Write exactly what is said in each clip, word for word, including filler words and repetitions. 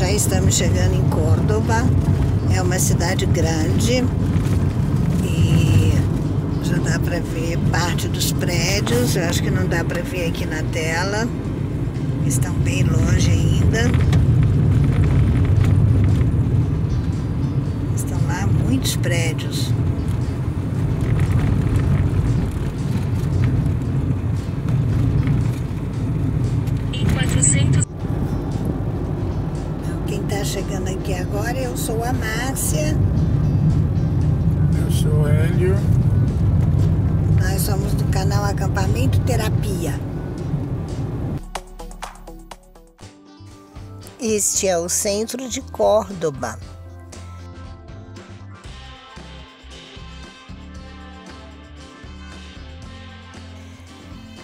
Já estamos chegando em Córdoba, é uma cidade grande e já dá para ver parte dos prédios. Eu acho que não dá para ver aqui na tela, estão bem longe ainda. Estão lá muitos prédios. Chegando aqui agora, eu sou a Márcia. Eu sou o Hélio. Nós somos do canal Acampamento Terapia. Este é o centro de Córdoba.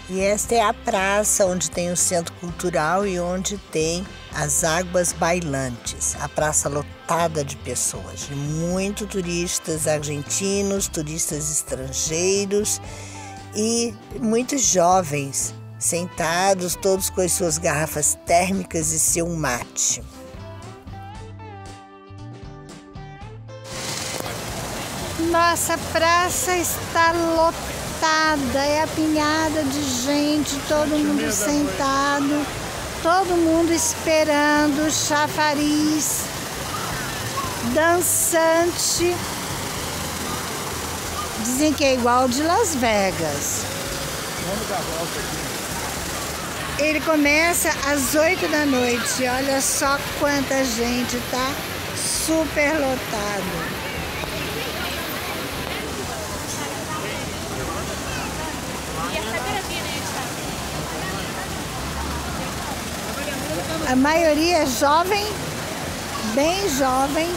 E esta é a praça onde tem o Centro Cultural e onde tem as águas bailantes, a praça lotada de pessoas, de muitos turistas argentinos, turistas estrangeiros e muitos jovens sentados, todos com as suas garrafas térmicas e seu mate. Nossa praça está lotada, é apinhada de gente, todo mundo sentado. Todo mundo esperando, chafariz, dançante. Dizem que é igual de Las Vegas. Ele começa às oito da noite. Olha só quanta gente, tá super lotado. A maioria é jovem, bem jovem.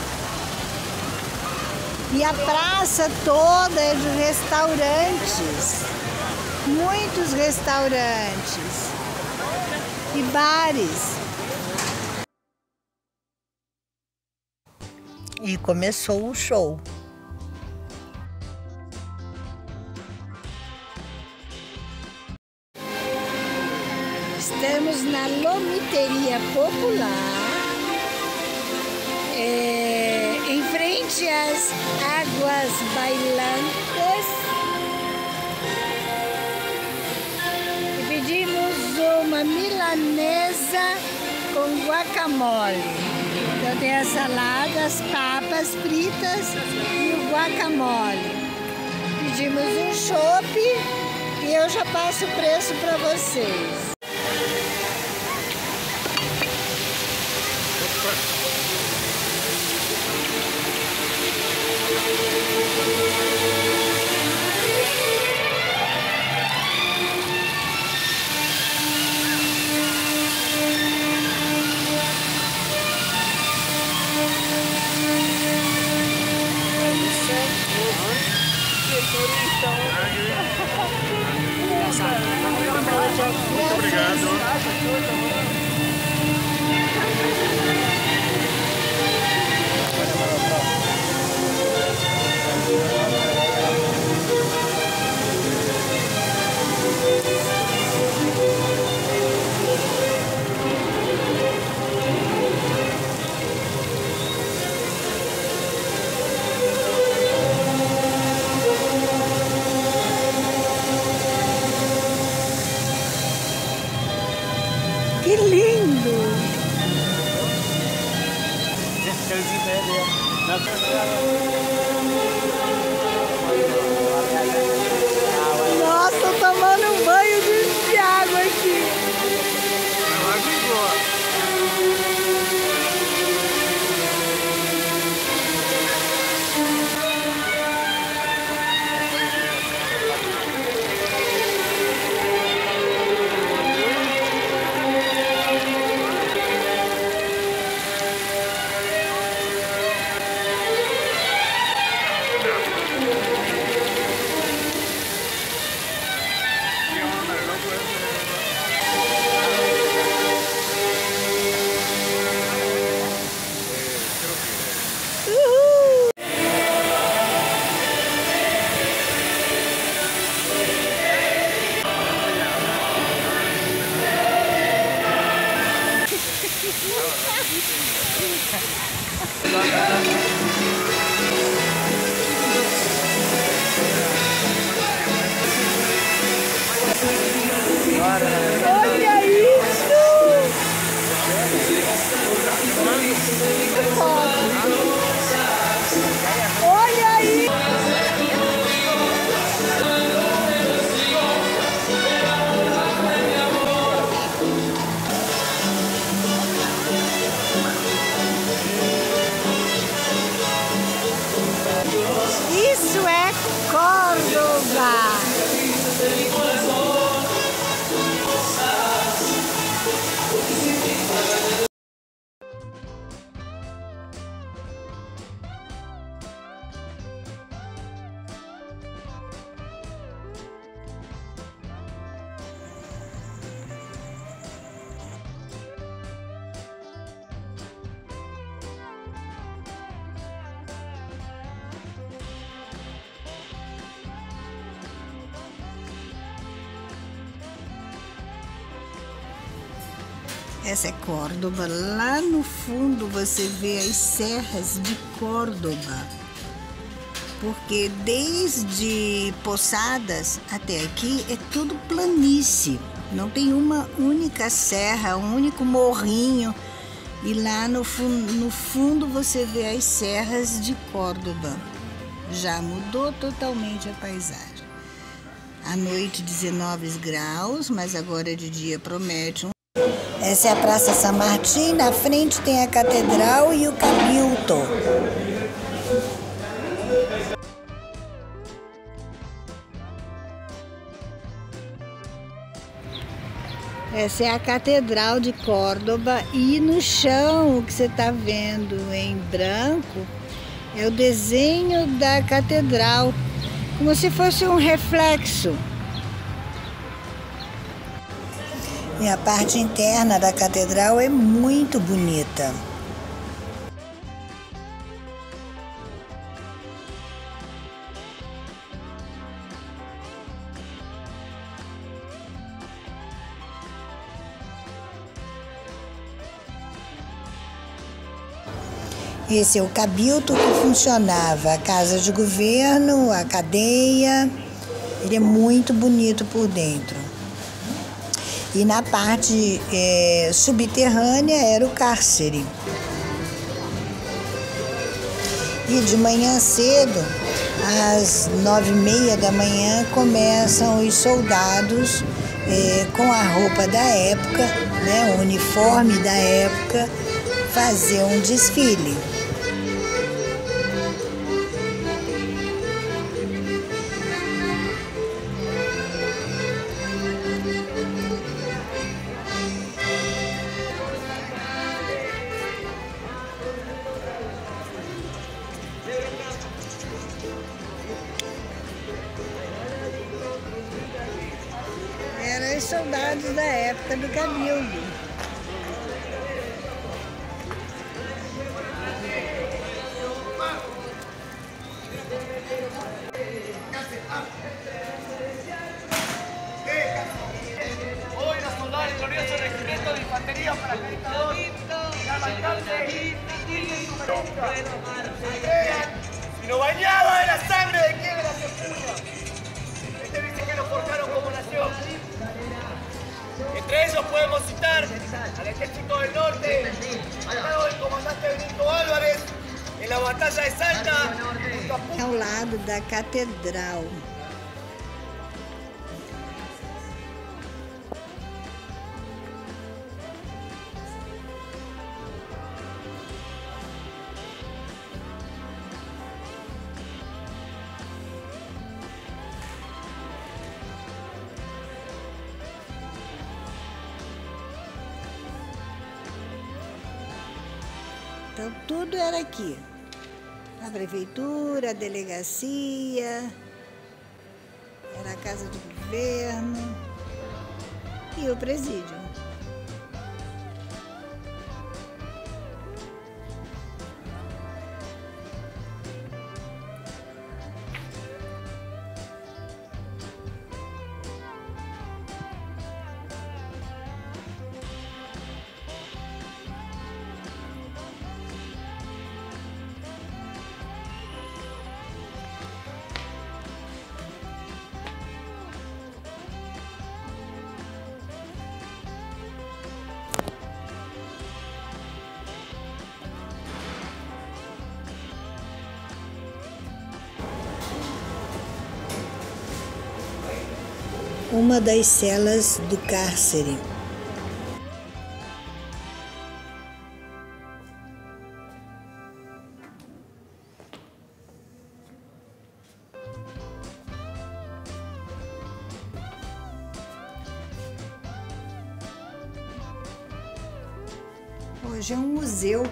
E a praça toda é de restaurantes, muitos restaurantes e bares. E começou o show. Estamos na lomiteria popular, é, em frente às águas bailantes, e pedimos uma milanesa com guacamole. Então tem a salada, as papas fritas e o guacamole. Pedimos um chope e eu já passo o preço para vocês. Muito obrigado. Que lindo! Nossa, tô tomando um banho de água aqui. Thank you. Olha isso! Olha aí! Isso é Córdoba! Essa é Córdoba. Lá no fundo você vê as serras de Córdoba, porque desde Posadas até aqui é tudo planície. Não tem uma única serra, um único morrinho. E lá no fundo, no fundo você vê as serras de Córdoba. Já mudou totalmente a paisagem. À noite dezenove graus, mas agora de dia promete um. Essa é a Praça São Martin, na frente tem a Catedral e o Cabildo. Essa é a Catedral de Córdoba e no chão, o que você está vendo em branco, é o desenho da Catedral, como se fosse um reflexo. E a parte interna da catedral é muito bonita. Esse é o cabildo que funcionava, a casa de governo, a cadeia. Ele é muito bonito por dentro. E na parte é, subterrânea era o cárcere. E de manhã cedo, às nove e meia da manhã, começam os soldados é, com a roupa da época, né, o uniforme da época, fazer um desfile. Soldados da época do Cabildo. Hoy las soldadas y glorioso regimiento de infantería para el dictador, lamentable y no bañaba de la sangre de quiebra se pura. Este dice que nos forjaron como nación. Entre ellos podemos citar al Ejército del Norte, mandado del comandante Benito Álvarez, en la batalla de Salta, ao lado da catedral. Então, tudo era aqui, a prefeitura, a delegacia, era a casa do governo e o presídio. uma das celas do cárcere. Hoje é um museu.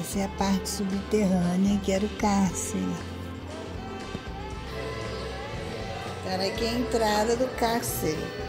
Essa é a parte subterrânea, que era o cárcere. Era aqui a entrada do cárcere.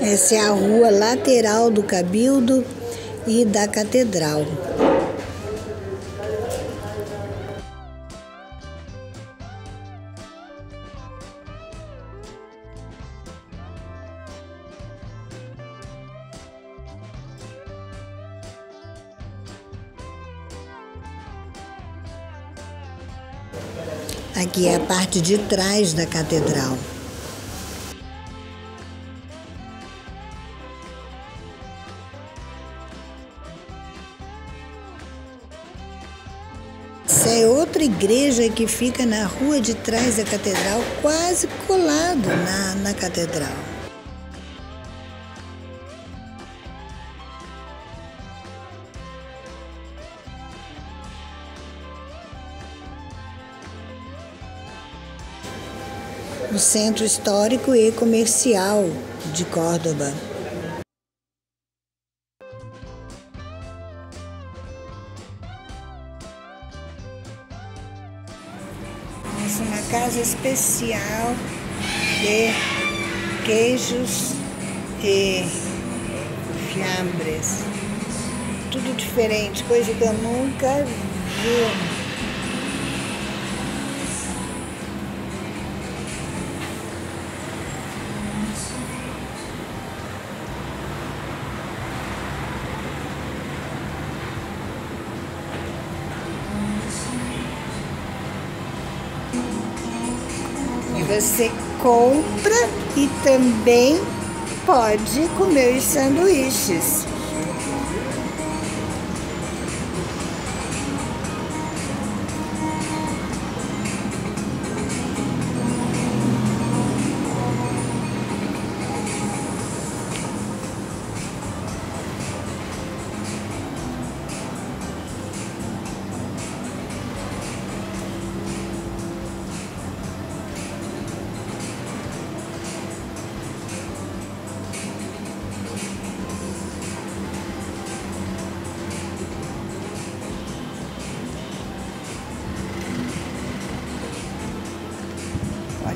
Essa é a rua lateral do Cabildo e da Catedral. Aqui é a parte de trás da Catedral. É outra igreja que fica na rua de trás da catedral, quase colado na, na catedral. O centro histórico e comercial de Córdoba. Uma casa especial de queijos e fiambres. Tudo diferente, coisa que eu nunca vi. Você compra e também pode comer os sanduíches.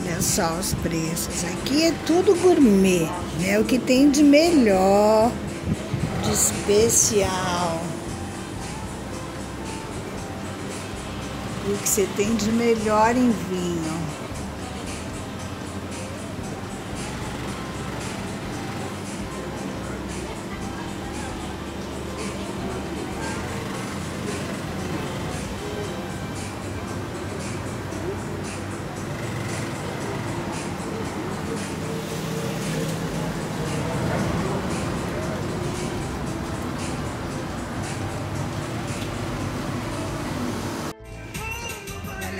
Olha só os preços, aqui é tudo gourmet, né? O que tem de melhor, de especial. O que você tem de melhor em vinho.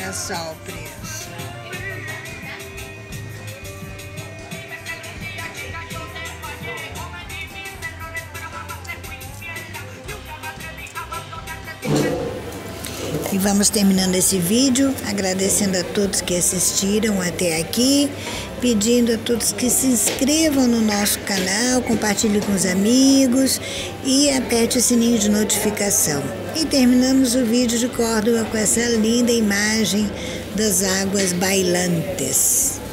pensar o preço. E vamos terminando esse vídeo, agradecendo a todos que assistiram até aqui, pedindo a todos que se inscrevam no nosso canal, compartilhem com os amigos e aperte o sininho de notificação. E terminamos o vídeo de Córdoba com essa linda imagem das águas bailantes.